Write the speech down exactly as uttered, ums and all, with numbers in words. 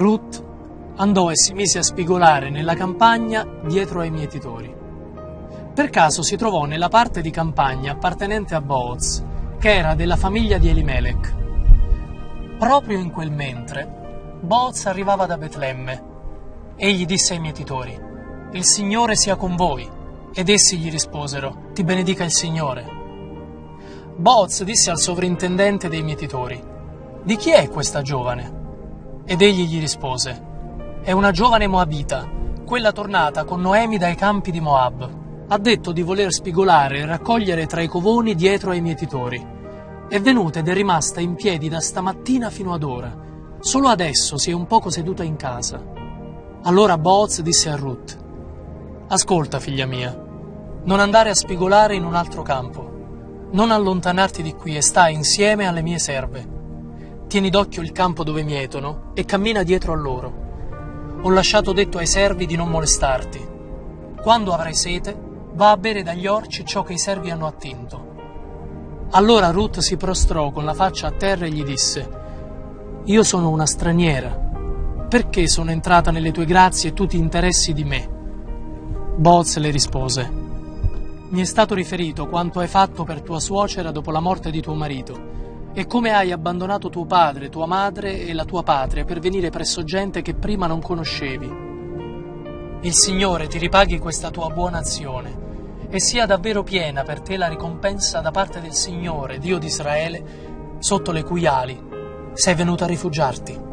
Rut andò e si mise a spigolare nella campagna dietro ai mietitori. Per caso si trovò nella parte di campagna appartenente a Booz, che era della famiglia di Elimèlec. Proprio in quel mentre, Booz arrivava da Betlemme. Egli disse ai mietitori: «Il Signore sia con voi». Ed essi gli risposero: «Ti benedica il Signore». Booz disse al sovrintendente dei mietitori: «Di chi è questa giovane?» Ed egli gli rispose: «È una giovane Moabita, quella tornata con Noemi dai campi di Moab. Ha detto di voler spigolare e raccogliere tra i covoni dietro ai mietitori. È venuta ed è rimasta in piedi da stamattina fino ad ora. Solo adesso si è un poco seduta in casa». Allora Booz disse a Rut: «Ascolta, figlia mia, non andare a spigolare in un altro campo. Non allontanarti di qui e stai insieme alle mie serve. Tieni d'occhio il campo dove mietono e cammina dietro a loro. Ho lasciato detto ai servi di non molestarti. Quando avrai sete, va a bere dagli orci ciò che i servi hanno attinto». Allora Rut si prostrò con la faccia a terra e gli disse: «Io sono una straniera. Perché sono entrata nelle tue grazie e tu ti interessi di me?» Booz le rispose: «Mi è stato riferito quanto hai fatto per tua suocera dopo la morte di tuo marito e come hai abbandonato tuo padre, tua madre e la tua patria per venire presso gente che prima non conoscevi. Il Signore ti ripaghi questa tua buona azione e sia davvero piena per te la ricompensa da parte del Signore, Dio di Israele, sotto le cui ali sei venuta a rifugiarti».